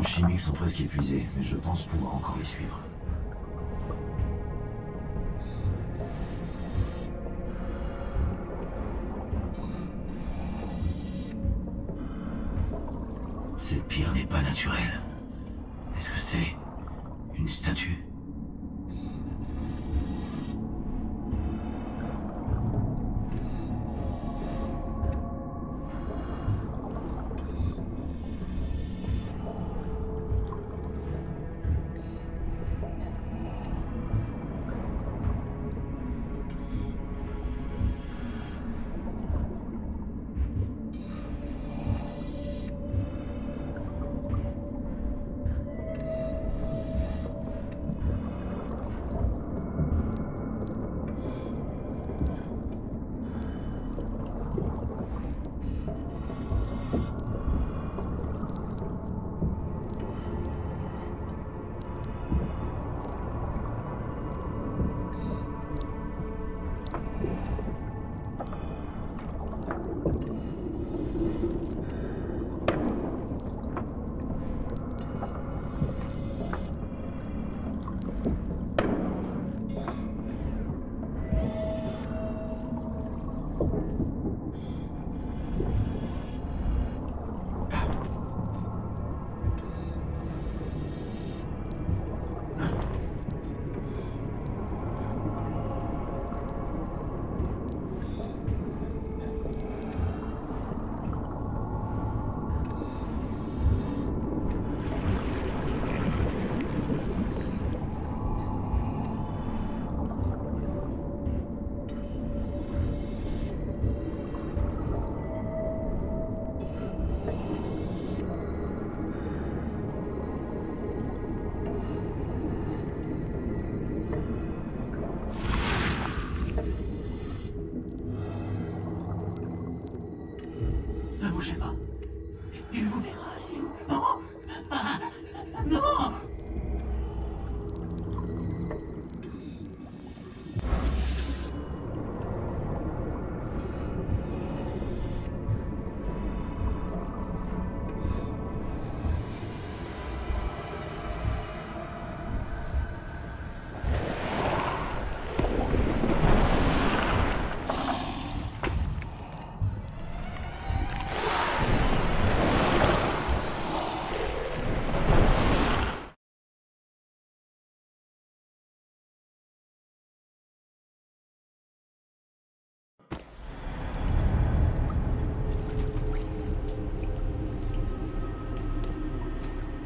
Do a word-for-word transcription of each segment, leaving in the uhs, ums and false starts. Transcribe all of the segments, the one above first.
armes chimiques sont presque épuisées, mais je pense pouvoir encore les suivre. C'est pire n'est pas naturel. Est-ce que c'est une statue ?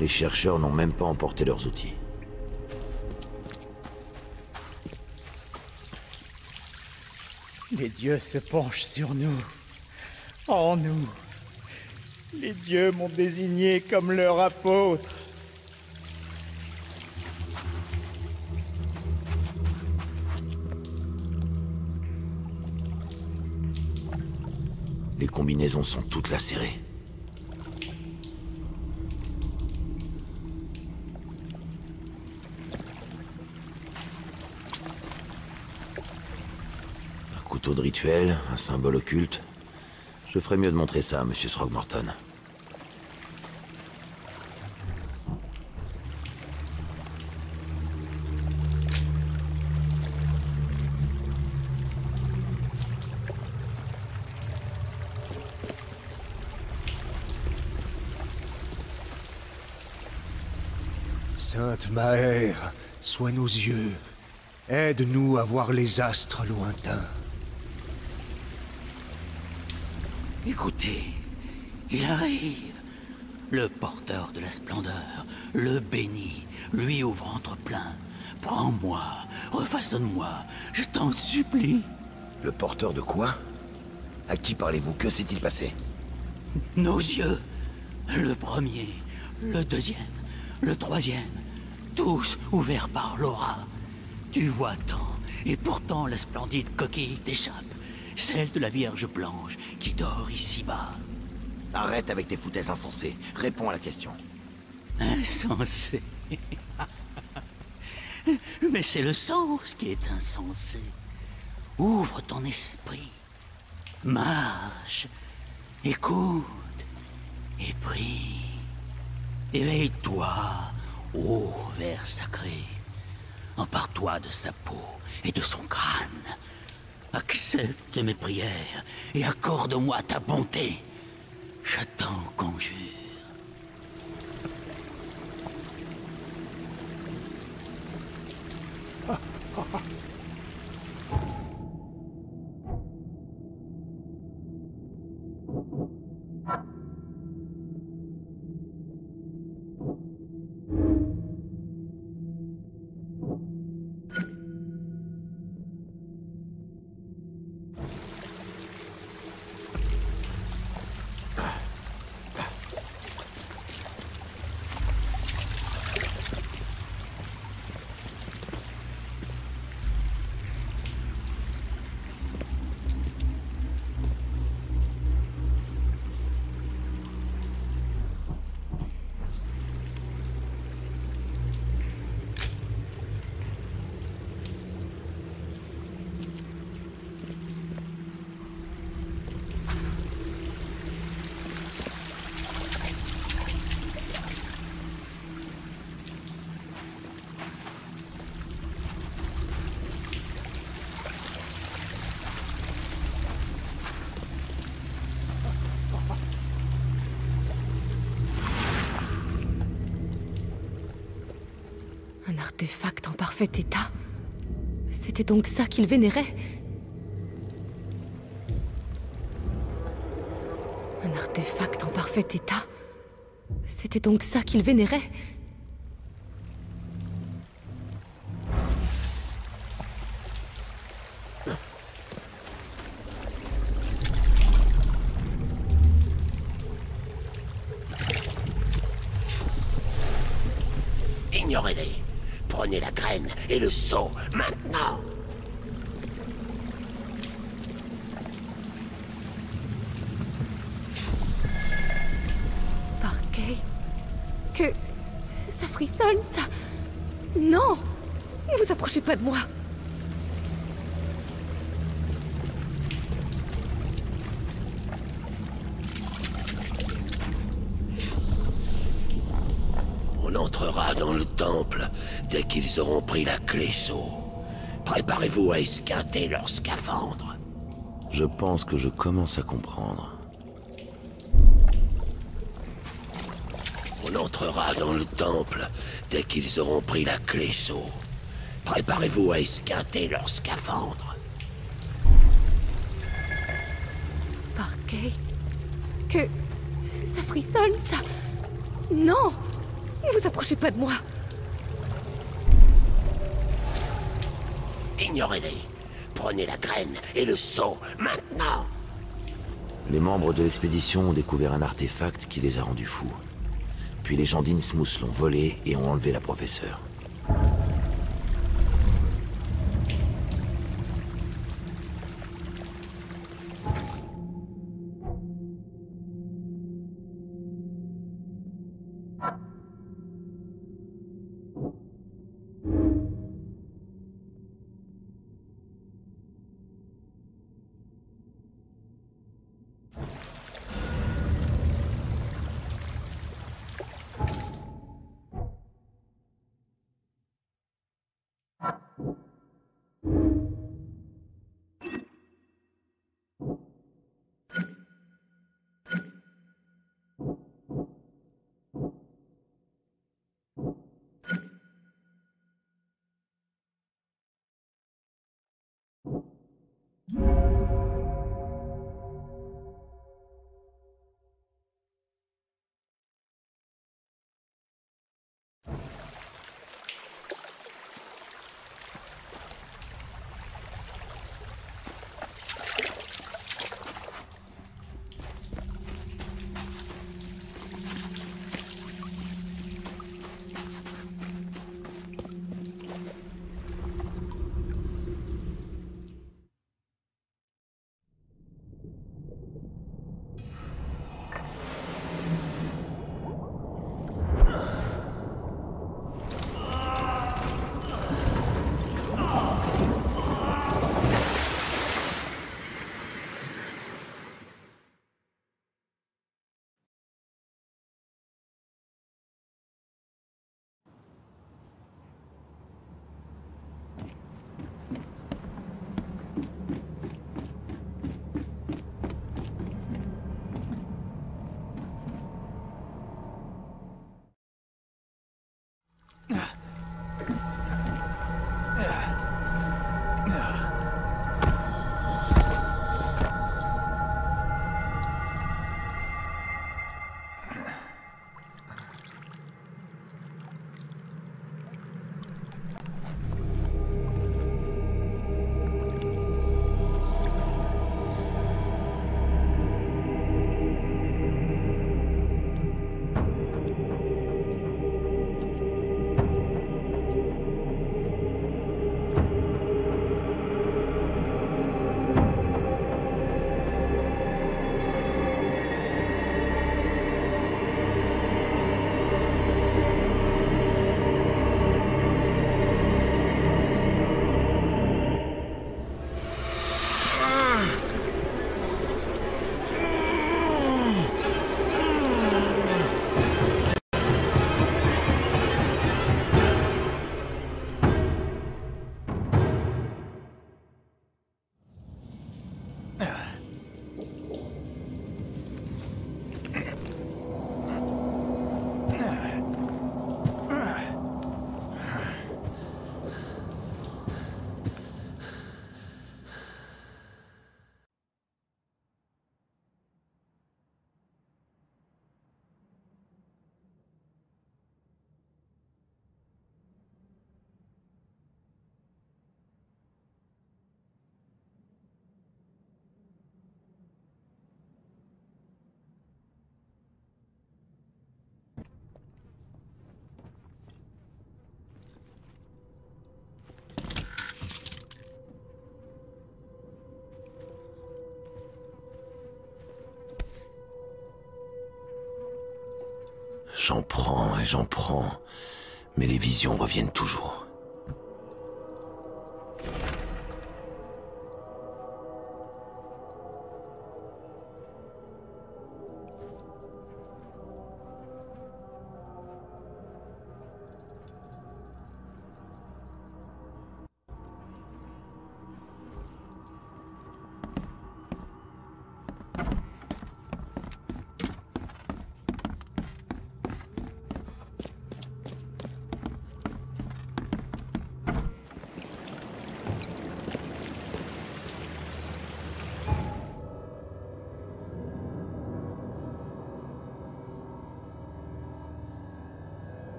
Les chercheurs n'ont même pas emporté leurs outils. Les dieux se penchent sur nous, en nous. Les dieux m'ont désigné comme leur apôtre. Les combinaisons sont toutes lacérées. De rituel, un symbole occulte. Je ferais mieux de montrer ça à Monsieur Throgmorton. Sainte Mahère, sois nos yeux. Aide-nous à voir les astres lointains. Écoutez, il arrive, le porteur de la splendeur, le béni, lui au ventre plein. Prends-moi, refaçonne-moi, je t'en supplie. Le porteur de quoi? À qui parlez-vous? Que s'est-il passé? Nos yeux, le premier, le deuxième, le troisième, tous ouverts par l'aura. Tu vois tant, et pourtant la splendide coquille t'échappe. Celle de la Vierge Blanche qui dort ici-bas. Arrête avec tes foutaises insensées. Réponds à la question. Insensé? Mais c'est le sens qui est insensé. Ouvre ton esprit. Marche. Écoute. Et prie. Éveille-toi, ô ver sacré. Empare-toi de sa peau et de son crâne. Accepte mes prières et accorde-moi ta bonté. Je t'en conjure. Un artefact en parfait état. C'était donc ça qu'il vénérait. Un artefact en parfait état. C'était donc ça qu'il vénérait. Ignorez-les. Prenez la graine et le seau, maintenant! Parquet... Que... ça frissonne, ça... Non! Ne vous approchez pas de moi! On entrera dans le temple dès qu'ils auront pris la clé sceau. Préparez-vous à esquinter leur scaphandre. Je pense que je commence à comprendre. On entrera dans le temple dès qu'ils auront pris la clé sceau. Préparez-vous à esquinter leur scaphandre. Parquet... Que... ça frissonne, ça... Non! Ne vous approchez pas de moi! Ignorez-les. Prenez la graine et le seau, maintenant! Les membres de l'expédition ont découvert un artefact qui les a rendus fous. Puis les gens d'Innsmouth l'ont volé et ont enlevé la professeure. J'en prends et j'en prends, mais les visions reviennent toujours.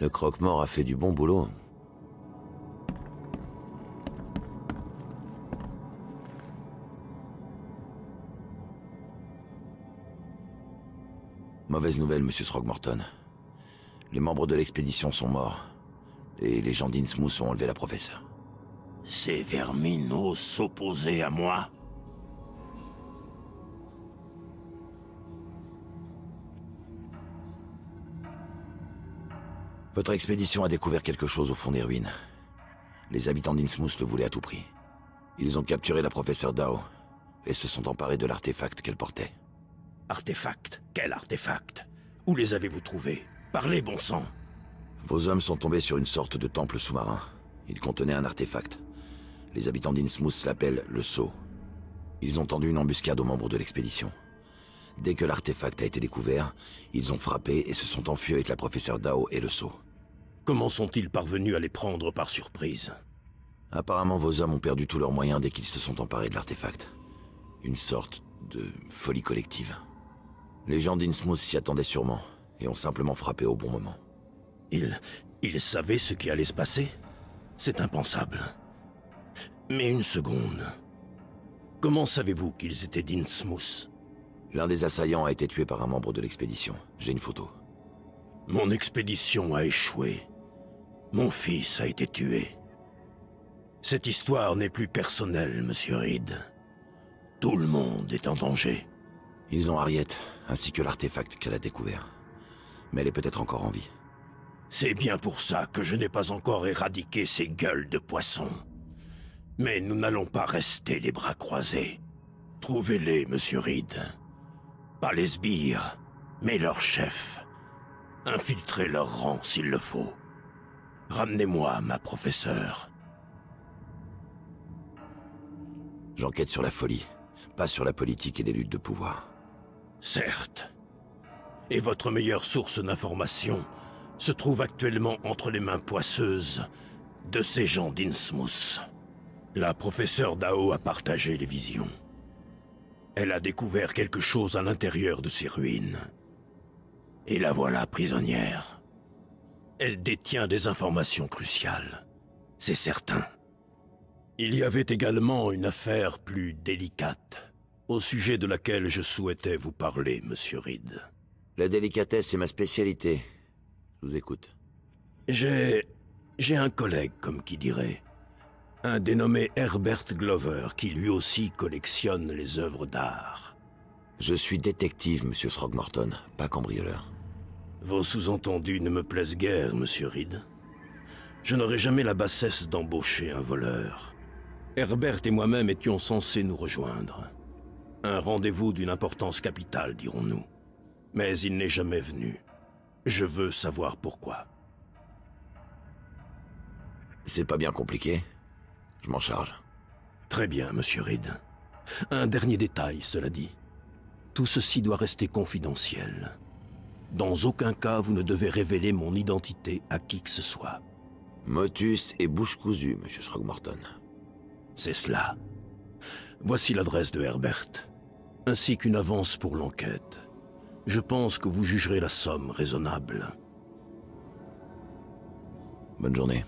Le croque-mort a fait du bon boulot. Mauvaise nouvelle, monsieur Throgmorton. Les membres de l'expédition sont morts. Et les gens d'Innsmouth ont enlevé la professeure. Ces vermines osent s'opposer à moi. Votre expédition a découvert quelque chose au fond des ruines. Les habitants d'Innsmouth le voulaient à tout prix. Ils ont capturé la professeure Dao et se sont emparés de l'artefact qu'elle portait. Artefact? Quel artefact? Où les avez-vous trouvés? Parlez, bon sang! Vos hommes sont tombés sur une sorte de temple sous-marin. Il contenait un artefact. Les habitants d'Innsmouth l'appellent le sceau. Ils ont tendu une embuscade aux membres de l'expédition. Dès que l'artefact a été découvert, ils ont frappé et se sont enfuis avec la professeure Dao et le sceau. Comment sont-ils parvenus à les prendre par surprise? Apparemment, vos hommes ont perdu tous leurs moyens dès qu'ils se sont emparés de l'artefact. Une sorte de folie collective. Les gens d'Innsmouth s'y attendaient sûrement, et ont simplement frappé au bon moment. Ils... ils savaient ce qui allait se passer? C'est impensable. Mais une seconde... Comment savez-vous qu'ils étaient d'Innsmouth? L'un des assaillants a été tué par un membre de l'expédition. J'ai une photo. Mon expédition a échoué. Mon fils a été tué. Cette histoire n'est plus personnelle, monsieur Reed. Tout le monde est en danger. Ils ont Harriet, ainsi que l'artefact qu'elle a découvert. Mais elle est peut-être encore en vie. C'est bien pour ça que je n'ai pas encore éradiqué ces gueules de poissons. Mais nous n'allons pas rester les bras croisés. Trouvez-les, monsieur Reed. Pas les sbires, mais leur chef. Infiltrez leur rang s'il le faut. Ramenez-moi ma professeure. J'enquête sur la folie, pas sur la politique et les luttes de pouvoir. Certes. Et votre meilleure source d'information se trouve actuellement entre les mains poisseuses de ces gens d'Innsmouth. La professeure Dao a partagé les visions. Elle a découvert quelque chose à l'intérieur de ces ruines. Et la voilà prisonnière. Elle détient des informations cruciales, c'est certain. Il y avait également une affaire plus délicate, au sujet de laquelle je souhaitais vous parler, Monsieur Reed. La délicatesse est ma spécialité. Je vous écoute. J'ai... j'ai un collègue, comme qui dirait. Un dénommé Herbert Glover, qui lui aussi collectionne les œuvres d'art. Je suis détective, Monsieur Throgmorton, pas cambrioleur. Vos sous-entendus ne me plaisent guère, Monsieur Reed. Je n'aurai jamais la bassesse d'embaucher un voleur. Herbert et moi-même étions censés nous rejoindre. Un rendez-vous d'une importance capitale, dirons-nous. Mais il n'est jamais venu. Je veux savoir pourquoi. C'est pas bien compliqué. Je m'en charge. Très bien, Monsieur Reed. Un dernier détail, cela dit. Tout ceci doit rester confidentiel. Dans aucun cas, vous ne devez révéler mon identité à qui que ce soit. Motus et bouche cousue, Monsieur Throgmorton. C'est cela. Voici l'adresse de Herbert, ainsi qu'une avance pour l'enquête. Je pense que vous jugerez la somme raisonnable. Bonne journée.